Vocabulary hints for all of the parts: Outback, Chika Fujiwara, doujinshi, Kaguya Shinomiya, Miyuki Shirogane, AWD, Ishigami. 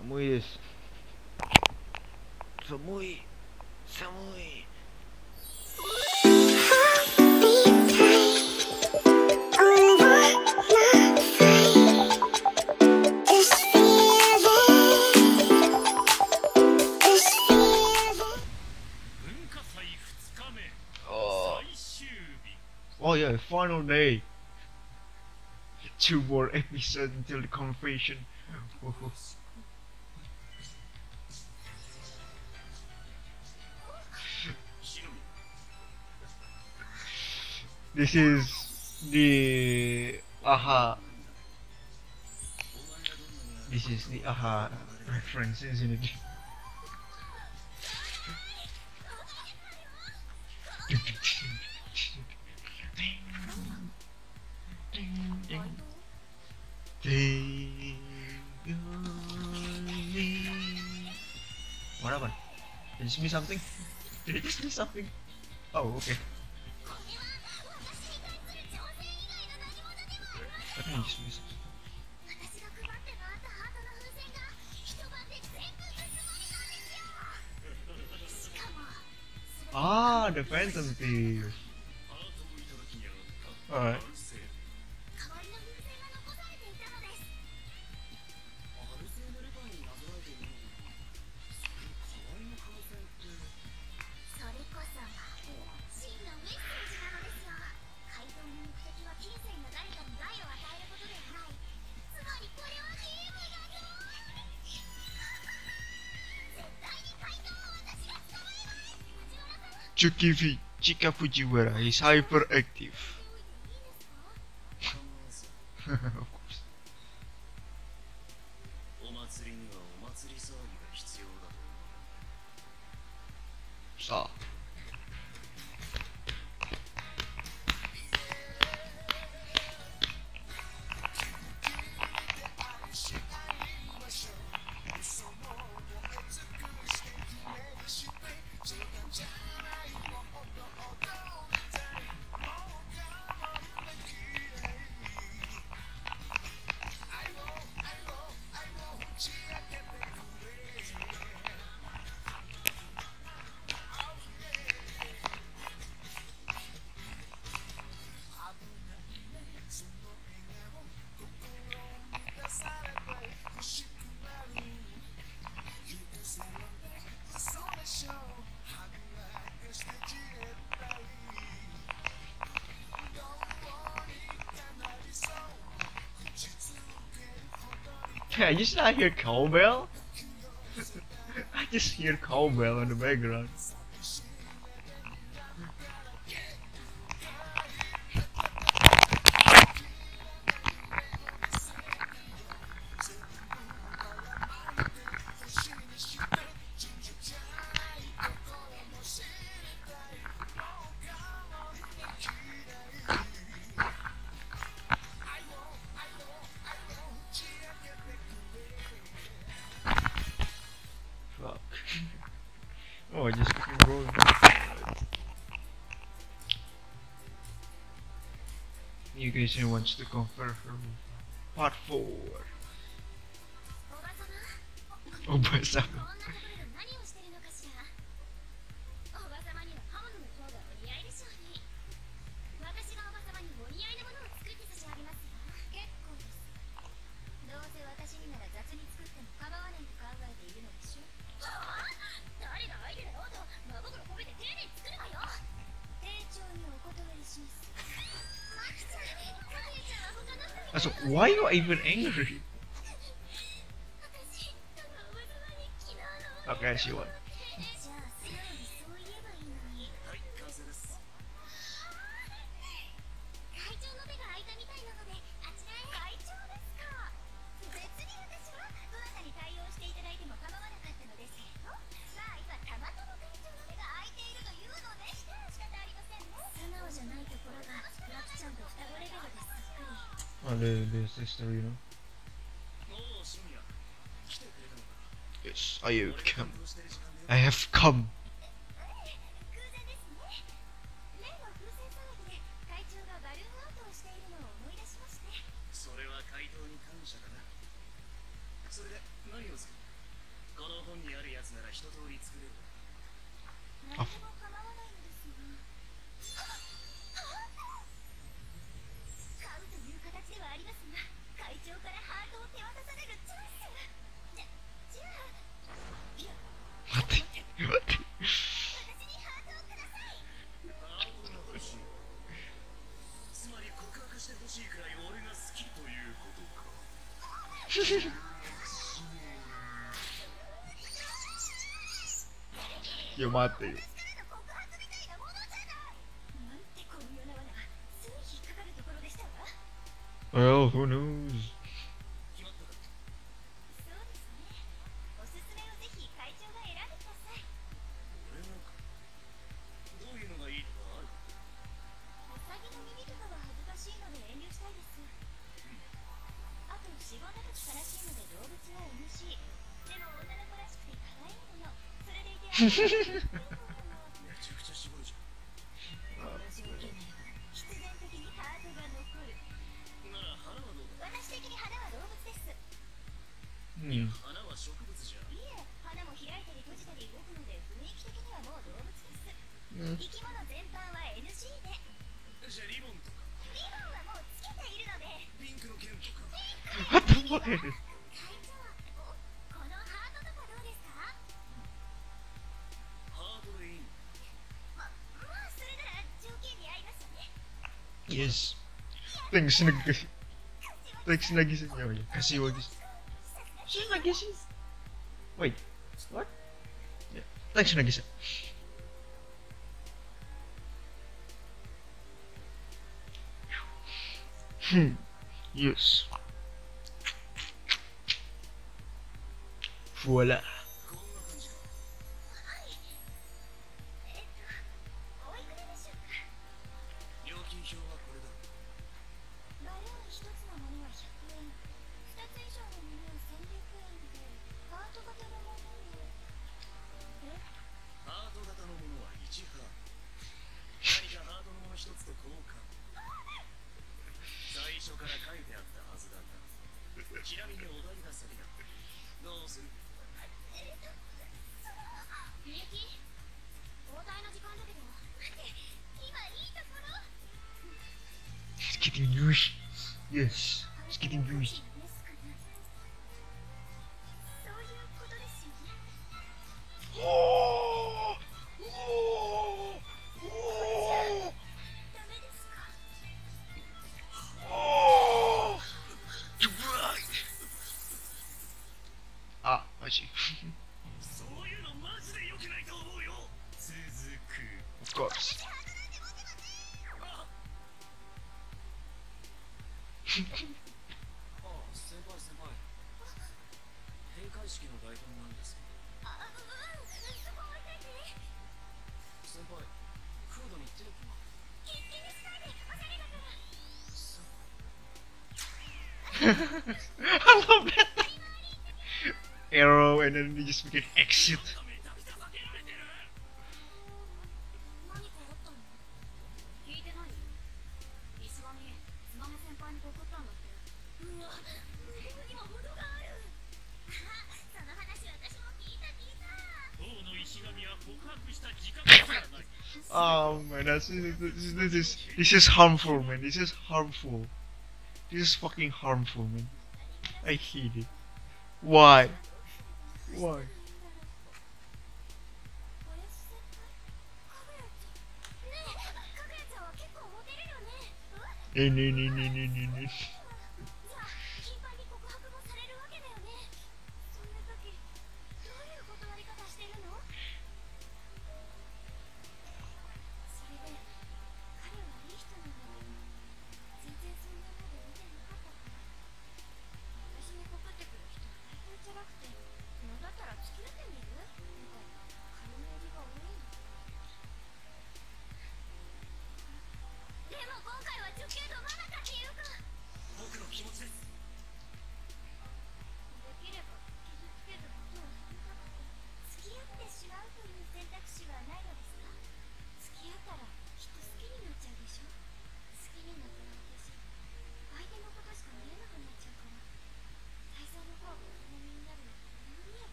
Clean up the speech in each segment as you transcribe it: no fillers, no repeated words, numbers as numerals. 寒いです。寒い寒い。Oh yeah, final day. 2 more episodes until the confession. This is the aha. This is the aha reference, isn't it? What happened? Did you miss something? Did you miss something? Oh, okay. I think I just missed it. Ah, the Phantom Thief. Alright. Chika Fujiwara is hyperactive. Of course. So. I just not hear cowbell. I just hear cowbell in the background. Oh, I just keep rolling. You guys wants to compare from part 4. Obasama. So why are you even angry? Okay, she won. Oh, the sister, you know. Yes, I have come. I have come. 本にあるやつなら一通り作れる。あ、いや待ってよ。Well, who knows? Thanks, Shinagishi. Yes. Voila. です。This is harmful, man. This is fucking harmful, man. I hate it. Why? Why? No.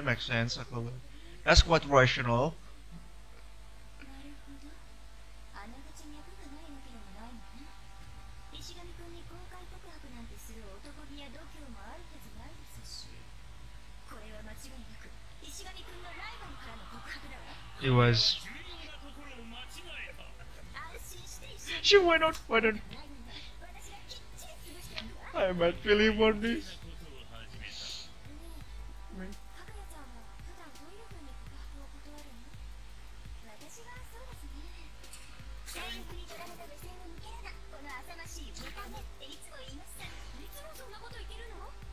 It makes sense. That's quite rational. It was. She went out for an. I might believe on this.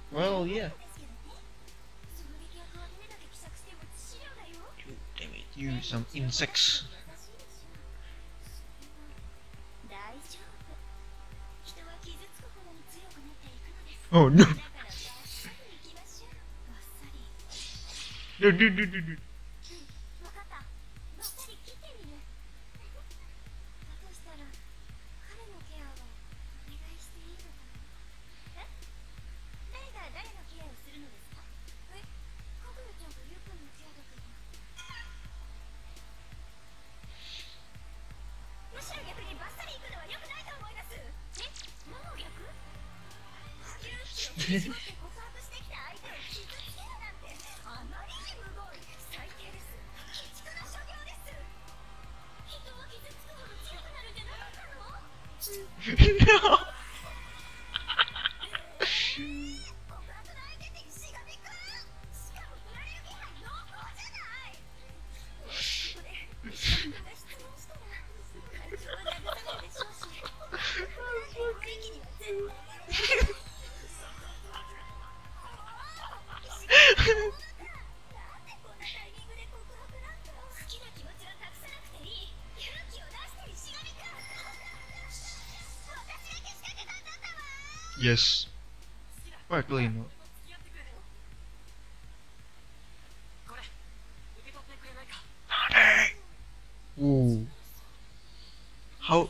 Well, yeah. You some insects. Oh no! No. No. Yes. Really not. Ooh. How?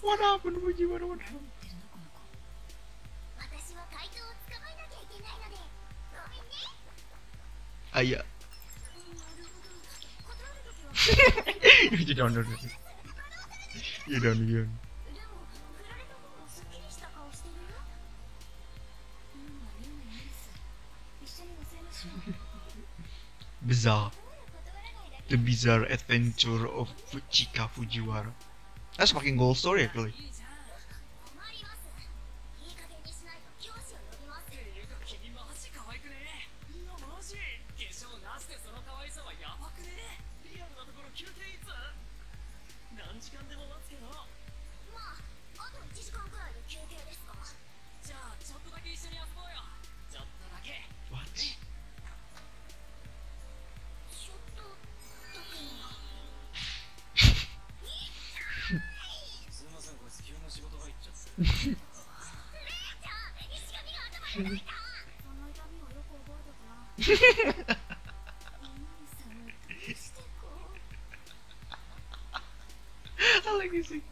What happened with you? I don't know. Yeah. You don't know. You don't know. Bizarre. The bizarre adventure of Chika Fujiwara. That's fucking gold story actually. I like this thing.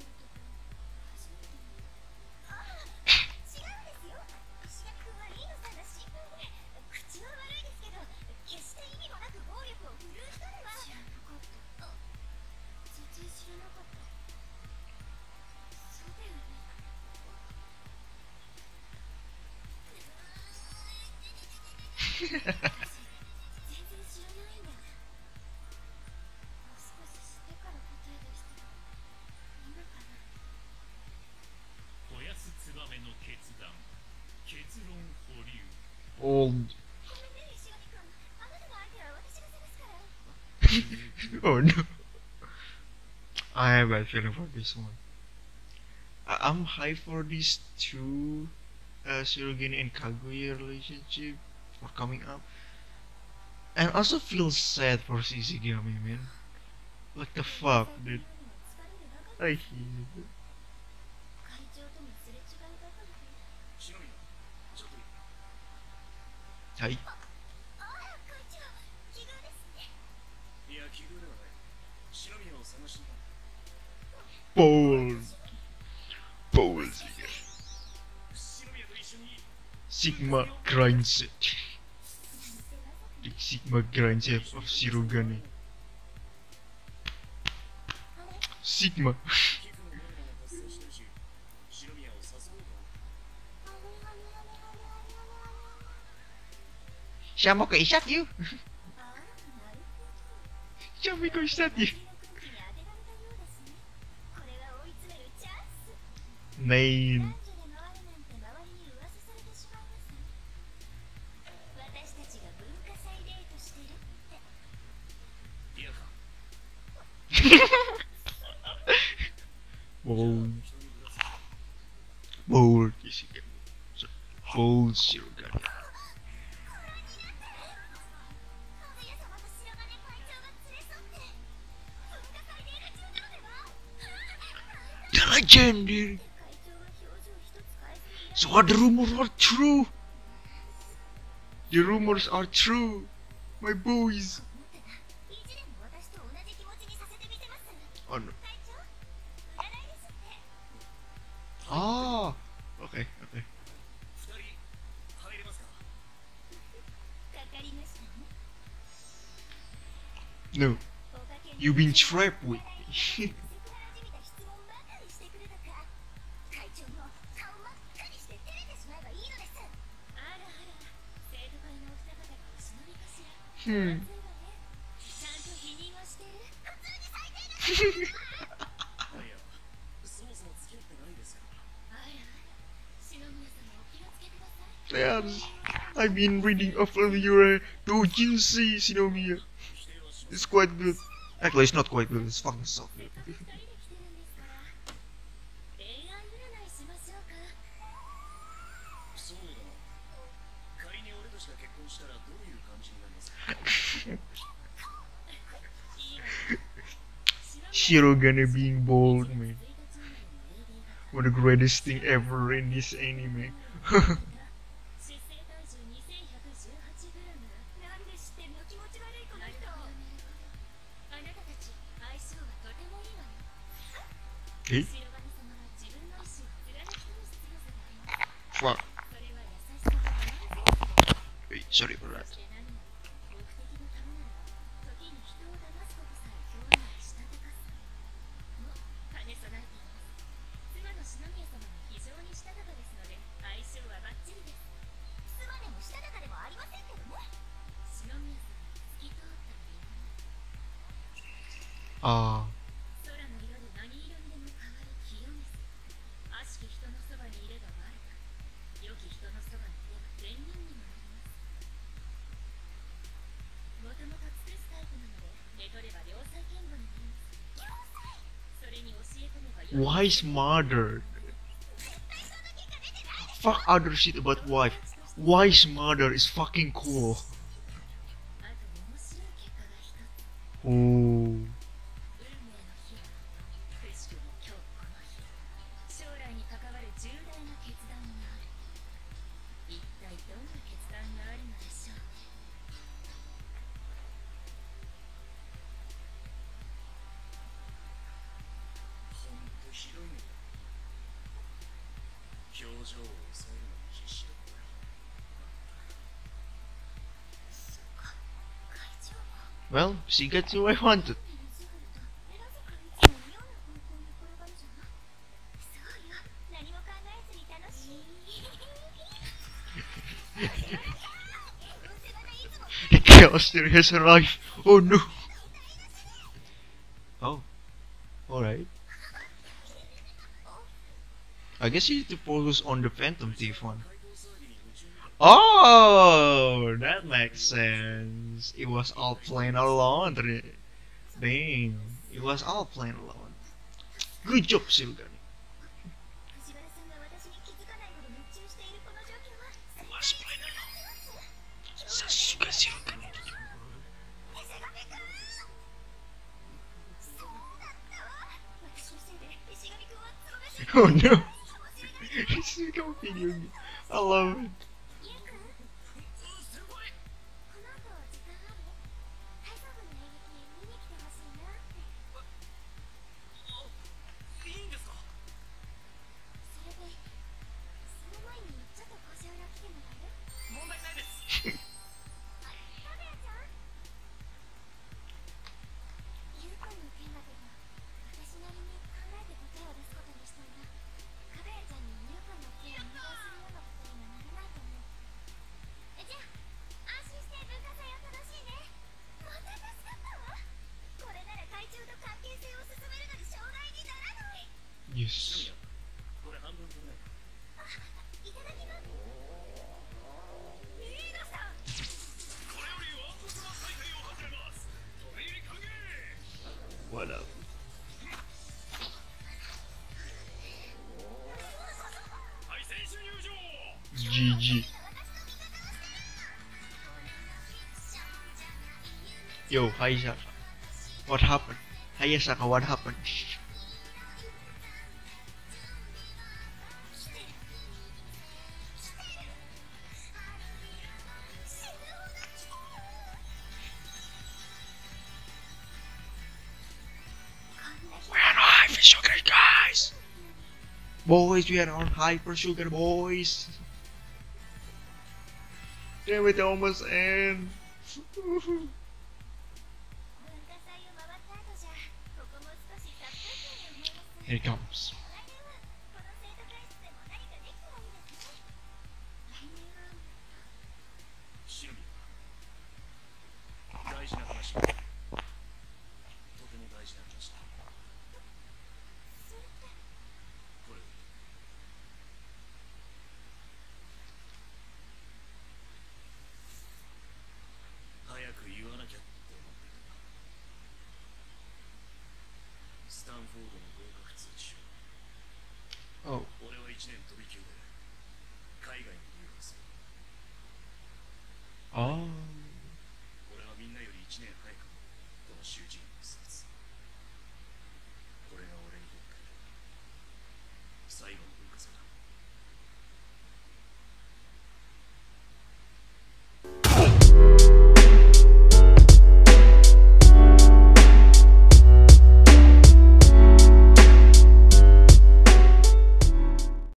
Old. Oh no. I have a feeling for this one. I'm high for these two Shirogane and Kaguya relationship for coming up. I also feel sad for Ishigami, man. What the fuck, dude? I hate it. Hi. Bold. Bold. Sigma grinds it. Big Sigma grinds it of Shirogane. Sigma. Shamoko is at you. Shamiko is at you. Name. Bold. Bold is again. So, bold Shirogane. The legendary. So what, the rumors are true. The rumors are true, my boys. Oh no. Ah, okay, okay. No, you've been trapped with me. Yes, I've been reading off of your doujinshi, Shinomiya. It's quite good. Actually, it's not quite good, it's fucking so good. Shirogane being bold, man. What the greatest thing ever in this anime. Hey? Fuck. Hey, sorry for that. Ah. Wise mother. Fuck other shit about wife. Wise mother is fucking cool. Oh. Well, she gets who I wanted. The chaos theory has arrived. Oh no. Oh, alright. I guess you need to focus on the Phantom Thief one. Oh, that makes sense. It was all planned all along. Dang, it was all planned all along. Good job, Shirogane. It was planned all along. Sasuke Shirogane. Oh no! It's confusing. I love it. Yes. What up? GG. Yo, hi Saka. What happened? Hi Saka, what happened? Boys, we are on hyper sugar, boys. Damn it, almost ends. Here it comes. Oh. Oh.